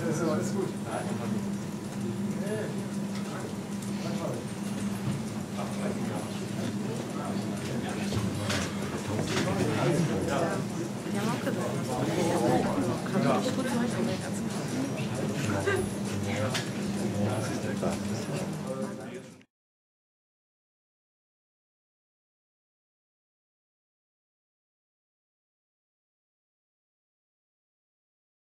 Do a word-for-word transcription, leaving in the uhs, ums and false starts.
Das ist alles gut.